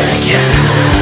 again.